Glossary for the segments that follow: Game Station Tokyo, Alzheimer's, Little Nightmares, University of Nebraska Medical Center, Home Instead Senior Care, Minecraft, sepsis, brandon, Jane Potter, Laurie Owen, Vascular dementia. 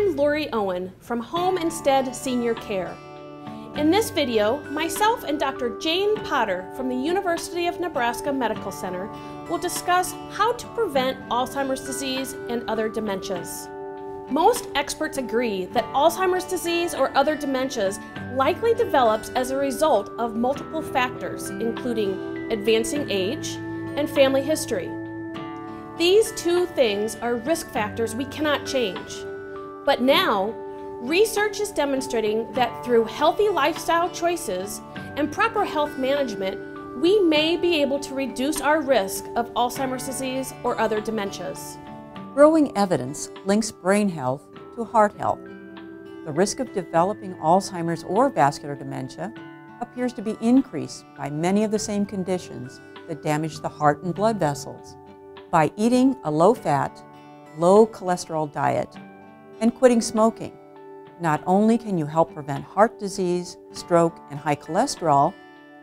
I'm Laurie Owen from Home Instead Senior Care. In this video, myself and Dr. Jane Potter from the University of Nebraska Medical Center will discuss how to prevent Alzheimer's disease and other dementias. Most experts agree that Alzheimer's disease or other dementias likely develops as a result of multiple factors, including advancing age and family history. These two things are risk factors we cannot change. But now, research is demonstrating that through healthy lifestyle choices and proper health management, we may be able to reduce our risk of Alzheimer's disease or other dementias. Growing evidence links brain health to heart health. The risk of developing Alzheimer's or vascular dementia appears to be increased by many of the same conditions that damage the heart and blood vessels. By eating a low-fat, low-cholesterol diet and quitting smoking, not only can you help prevent heart disease, stroke, and high cholesterol,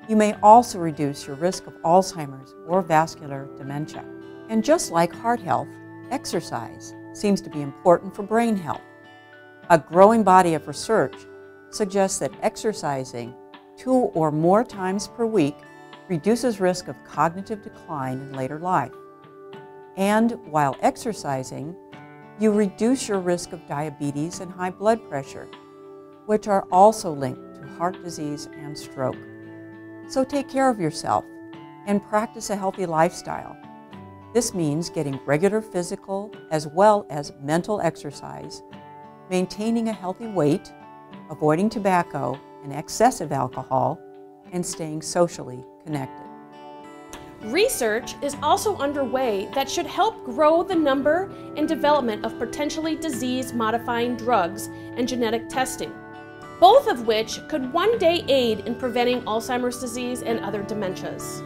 you may also reduce your risk of Alzheimer's or vascular dementia. And just like heart health, exercise seems to be important for brain health. A growing body of research suggests that exercising 2 or more times per week reduces risk of cognitive decline in later life. And while exercising, you reduce your risk of diabetes and high blood pressure, which are also linked to heart disease and stroke. So take care of yourself and practice a healthy lifestyle. This means getting regular physical as well as mental exercise, maintaining a healthy weight, avoiding tobacco and excessive alcohol, and staying socially connected. Research is also underway that should help grow the number and development of potentially disease-modifying drugs and genetic testing, both of which could one day aid in preventing Alzheimer's disease and other dementias.